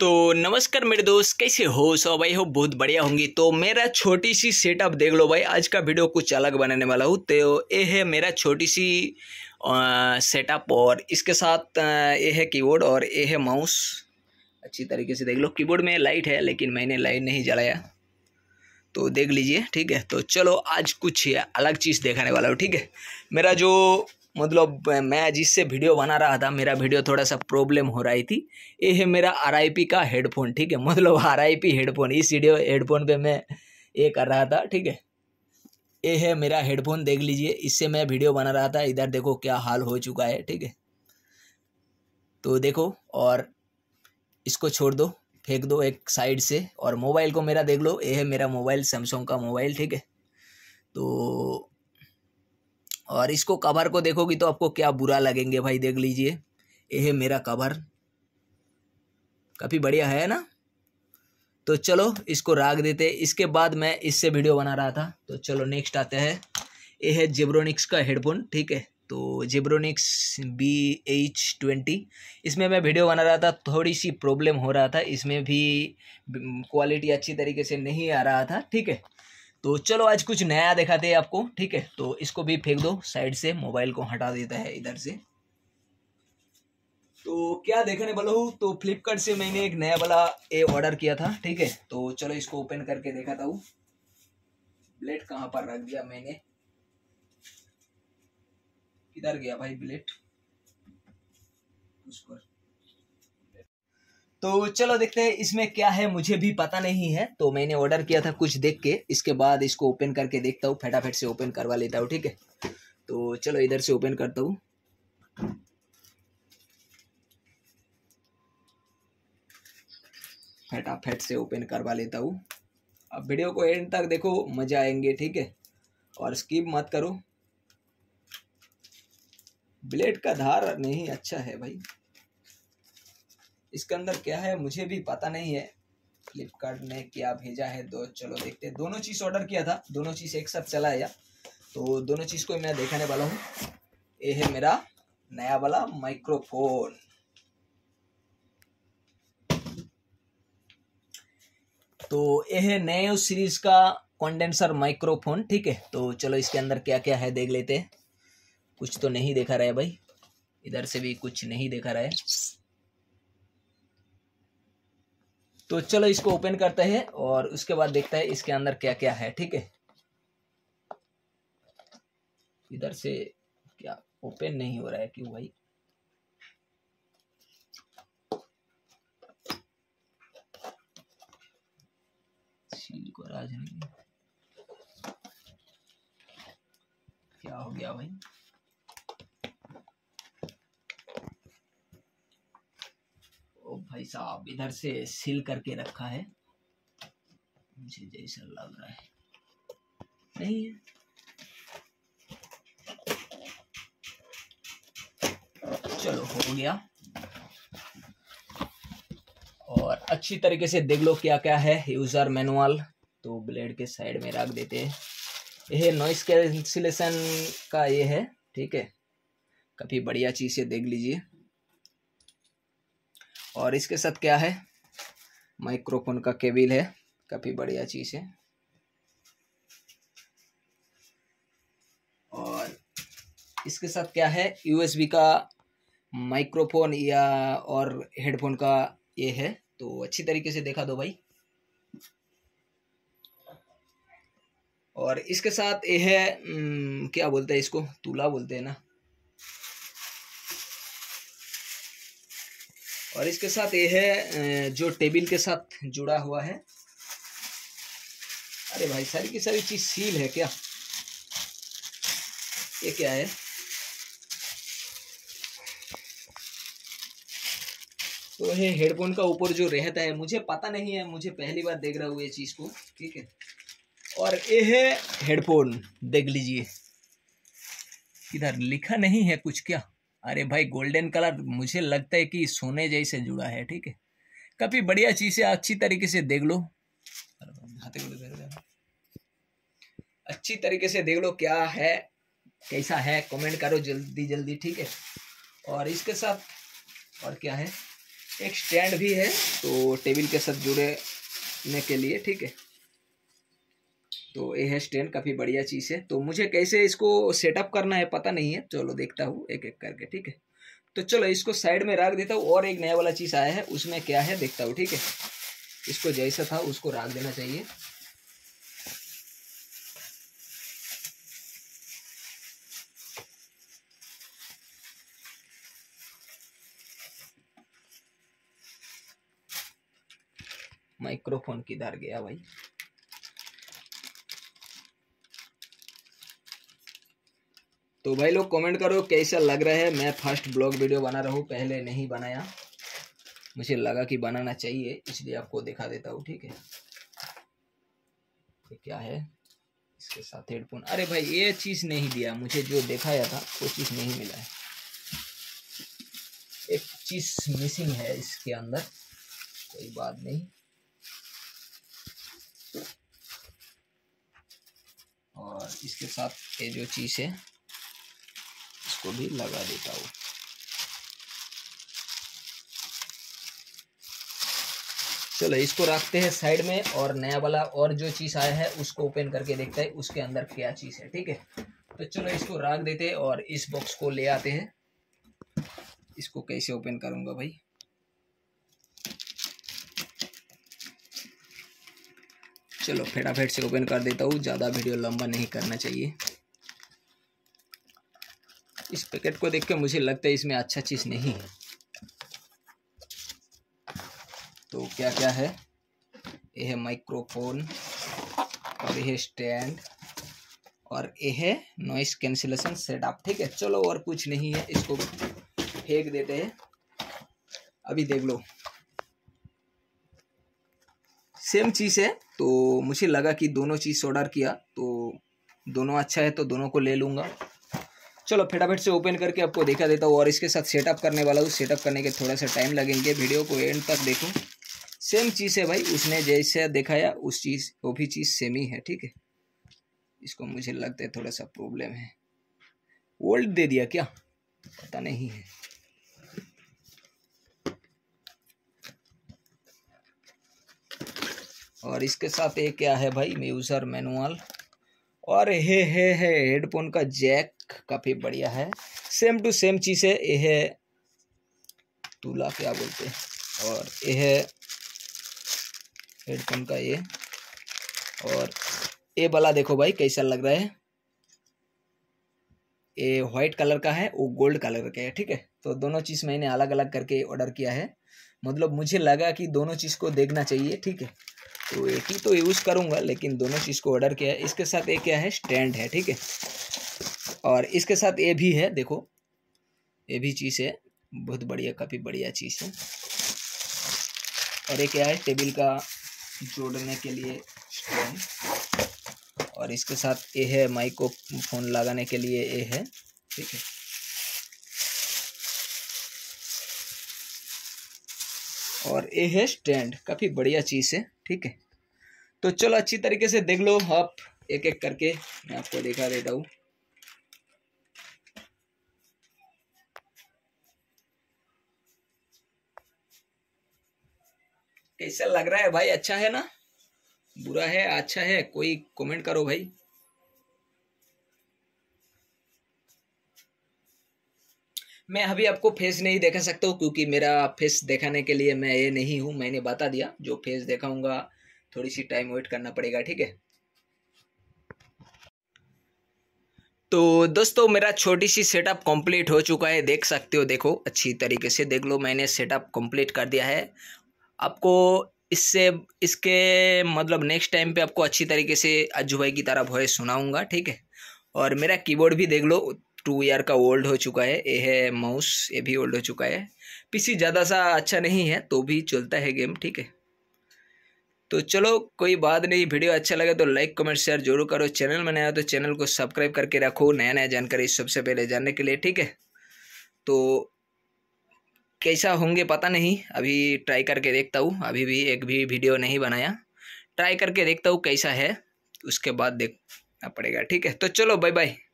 तो नमस्कार मेरे दोस्त, कैसे हो सब? भाई हो बहुत बढ़िया होंगी। तो मेरा छोटी सी सेटअप देख लो भाई। आज का वीडियो कुछ अलग बनाने वाला हूँ। तो ये है मेरा छोटी सी सेटअप और इसके साथ ये है कीबोर्ड और ये है माउस। अच्छी तरीके से देख लो। कीबोर्ड में लाइट है लेकिन मैंने लाइट नहीं जलाया, तो देख लीजिए, ठीक है। तो चलो आज कुछ अलग चीज़ दिखाने वाला हूँ, ठीक है। मेरा जो मतलब मैं जिससे वीडियो बना रहा था, मेरा वीडियो थोड़ा सा प्रॉब्लम हो रही थी। ये है मेरा RIP का हेडफोन, ठीक है। मतलब RIP हेडफोन, इस वीडियो हेडफोन पे मैं ये कर रहा था, ठीक है। ये है मेरा हेडफोन, देख लीजिए, इससे मैं वीडियो बना रहा था। इधर देखो क्या हाल हो चुका है, ठीक है। तो देखो, और इसको छोड़ दो, फेंक दो एक साइड से। और मोबाइल को मेरा देख लो, ये है मेरा मोबाइल, सैमसंग का मोबाइल, ठीक है। तो और इसको कवर को देखोगी तो आपको क्या बुरा लगेंगे भाई, देख लीजिए। ये है मेरा कवर, काफ़ी बढ़िया है ना। तो चलो इसको रख देते। इसके बाद मैं इससे वीडियो बना रहा था। तो चलो नेक्स्ट आते हैं। ये है जेब्रोनिक्स का हेडफोन, ठीक है। तो जेब्रोनिक्स BH20, इसमें मैं वीडियो बना रहा था। थोड़ी सी प्रॉब्लम हो रहा था, इसमें भी क्वालिटी अच्छी तरीके से नहीं आ रहा था, ठीक है। तो चलो आज कुछ नया दिखाते हैं आपको, ठीक है। तो इसको भी फेंक दो साइड से, मोबाइल को हटा देता है इधर से। तो क्या देखने वाला हूँ, तो फ्लिपकार्ट से मैंने एक नया वाला ए ऑर्डर किया था, ठीक है। तो चलो इसको ओपन करके दिखाता हूँ। ब्लेड कहाँ पर रख दिया मैंने, किधर गया भाई ब्लेड? उसको तो चलो देखते हैं इसमें क्या है, मुझे भी पता नहीं है। तो मैंने ऑर्डर किया था कुछ देख के। इसके बाद इसको ओपन करके देखता हूँ, फटाफट से ओपन करवा लेता हूँ, ठीक है। तो चलो इधर से ओपन करता हूँ। फटाफट से ओपन करवा लेता हूँ। अब वीडियो को एंड तक देखो, मजा आएंगे, ठीक है। और स्किप मत करो। ब्लेड का धार नहीं अच्छा है भाई। इसके अंदर क्या है मुझे भी पता नहीं है। फ्लिपकार्ट ने क्या भेजा है, तो चलो देखते हैं। दोनों चीज़ ऑर्डर किया था, दोनों चीज़ एक साथ चला आया। तो दोनों चीज़ को मैं दिखाने वाला हूँ। ये है मेरा नया वाला माइक्रोफोन। तो ये है नए सीरीज का कंडेंसर माइक्रोफोन, ठीक है। तो चलो इसके अंदर क्या क्या है देख लेते हैं। कुछ तो नहीं देखा रहा है भाई, इधर से भी कुछ नहीं देखा रहा है। तो चलो इसको ओपन करते हैं और उसके बाद देखते हैं इसके अंदर क्या क्या है, ठीक है। इधर से क्या ओपन नहीं हो रहा है, क्यों भाई? सील को राज नहीं, क्या हो गया भाई? भाई साहब, इधर से सील करके रखा है, मुझे जैसा लग रहा है। नहीं है, चलो हो गया। और अच्छी तरीके से देख लो क्या क्या है। यूजर मैनुअल तो ब्लेड के साइड में रख देते हैं। यह नॉइस कैंसिलेशन का ये है, ठीक है। काफी बढ़िया चीज है, देख लीजिए। और इसके साथ क्या है, माइक्रोफोन का केबल है, काफ़ी बढ़िया चीज़ है। और इसके साथ क्या है, USB का माइक्रोफोन या और हेडफोन का ये है। तो अच्छी तरीके से देखा दो भाई। और इसके साथ ये है क्या बोलते हैं इसको, तुला बोलते हैं ना। और इसके साथ ये है जो टेबल के साथ जुड़ा हुआ है। अरे भाई, सारी की सारी चीज सील है क्या? ये क्या है? तो ये हेडफोन का ऊपर जो रहता है, मुझे पता नहीं है, मुझे पहली बार देख रहा हूँ ये चीज को, ठीक है। और ये है हेडफोन, देख लीजिए। इधर लिखा नहीं है कुछ क्या? अरे भाई, गोल्डन कलर, मुझे लगता है कि सोने जैसे जुड़ा है, ठीक है। काफी बढ़िया चीज है, अच्छी तरीके से देख लो। अच्छी तरीके से देख लो क्या है, कैसा है, कमेंट करो जल्दी जल्दी, ठीक है। और इसके साथ और क्या है, एक स्टैंड भी है तो टेबल के साथ जुड़ने के लिए, ठीक है। तो ये है स्टैंड, काफ़ी बढ़िया चीज़ है। तो मुझे कैसे इसको सेटअप करना है पता नहीं है, चलो देखता हूँ एक एक करके, ठीक है। तो चलो इसको साइड में रख देता हूँ और एक नया वाला चीज़ आया है उसमें क्या है देखता हूँ, ठीक है। इसको जैसा था उसको रख देना चाहिए। माइक्रोफोन किधर गया भाई? तो भाई लोग कमेंट करो कैसा लग रहा है। मैं फर्स्ट ब्लॉग वीडियो बना रहा हूँ, पहले नहीं बनाया, मुझे लगा कि बनाना चाहिए इसलिए आपको दिखा देता हूँ, ठीक है। तो क्या है इसके साथ हेडफोन, अरे भाई ये चीज़ नहीं दिया मुझे, जो दिखाया था वो चीज़ नहीं मिला है, एक चीज़ मिसिंग है इसके अंदर, कोई बात नहीं। और इसके साथ ये जो चीज़ है इसको भी लगा देता हूँ। चलो इसको रखते हैं साइड में और नया वाला और जो चीज़ आया है उसको ओपन करके देखते हैं उसके अंदर क्या चीज़ है, ठीक है। तो चलो इसको रख देते हैं और इस बॉक्स को ले आते हैं। इसको कैसे ओपन करूँगा भाई? चलो फटाफट से ओपन कर देता हूँ, ज़्यादा वीडियो लंबा नहीं करना चाहिए। इस पैकेट को देख के मुझे लगता है इसमें अच्छा चीज़ नहीं है। तो क्या क्या है? ये है माइक्रोफोन और ये है स्टैंड और ये है नॉइस कैंसिलेशन सेटअप, ठीक है। चलो और कुछ नहीं है, इसको फेंक देते हैं। अभी देख लो सेम चीज़ है, तो मुझे लगा कि दोनों चीज़ ऑर्डर किया तो दोनों अच्छा है तो दोनों को ले लूँगा। चलो फटाफट से ओपन करके आपको दिखा देता हूँ और इसके साथ सेटअप करने वाला हूँ। सेटअप करने के थोड़ा सा टाइम लगेंगे, वीडियो को एंड तक देखूँ। सेम चीज़ है भाई, उसने जैसे दिखाया उस चीज़ वो भी चीज़ सेम ही है, ठीक है। इसको मुझे लगता है थोड़ा सा प्रॉब्लम है, ओल्ड दे दिया क्या पता नहीं है। और इसके साथ ये क्या है भाई? यूज़र मैनुअल और ये है हेडफोन का जैक, काफ़ी बढ़िया है, सेम टू सेम चीज़ है। ये है तुला क्या बोलते हैं, और ये है हेडफोन का ये, और ये वाला देखो भाई कैसा लग रहा है। ये वाइट कलर का है, वो गोल्ड कलर का है, ठीक है। तो दोनों चीज़ मैंने अलग अलग करके ऑर्डर किया है, मतलब मुझे लगा कि दोनों चीज़ को देखना चाहिए, ठीक है। तो एक ही तो यूज़ करूँगा लेकिन दोनों चीज़ को ऑर्डर किया है। इसके साथ ये क्या है? स्टैंड है, ठीक है। और इसके साथ ये भी है, देखो ये भी चीज़ है, बहुत बढ़िया, काफ़ी बढ़िया चीज़ है। और ये क्या है? टेबल का जोड़ने के लिए स्टैंड। और इसके साथ ये है माइक्रोफोन लगाने के लिए, ये है, ठीक है। और ये है स्टैंड, काफ़ी बढ़िया चीज़ है, ठीक है। तो चलो अच्छी तरीके से देख लो आप, एक एक करके मैं आपको दिखा देता हूँ। कैसा लग रहा है भाई? अच्छा है ना? बुरा है? अच्छा है? कोई कमेंट करो भाई। मैं अभी आपको फेस नहीं दिखा सकता हूँ क्योंकि मेरा फेस दिखाने के लिए मैं ये नहीं हूँ, मैंने बता दिया। जो फेस दिखाऊंगा थोड़ी सी टाइम वेट करना पड़ेगा, ठीक है। तो दोस्तों मेरा छोटी सी सेटअप कंप्लीट हो चुका है, देख सकते हो, देखो अच्छी तरीके से देख लो, मैंने सेटअप कंप्लीट कर दिया है। आपको इससे इसके मतलब नेक्स्ट टाइम पे आपको अच्छी तरीके से अज्जू भाई की तरह वॉइस सुनाऊँगा, ठीक है। और मेरा कीबोर्ड भी देख लो, 2 ईयर का ओल्ड हो चुका है। ये है माउस, ये भी ओल्ड हो चुका है। पीसी ज़्यादा सा अच्छा नहीं है तो भी चलता है गेम, ठीक है। तो चलो कोई बात नहीं, वीडियो अच्छा लगे तो लाइक कमेंट शेयर जरूर करो। चैनल में नया हो तो चैनल को सब्सक्राइब करके रखो, नया नया जानकारी सबसे पहले जानने के लिए, ठीक है। तो कैसा होंगे पता नहीं, अभी ट्राई करके देखता हूँ। अभी भी एक भी वीडियो नहीं बनाया, ट्राई करके देखता हूँ कैसा है, उसके बाद देखना पड़ेगा, ठीक है। तो चलो बाय बाय।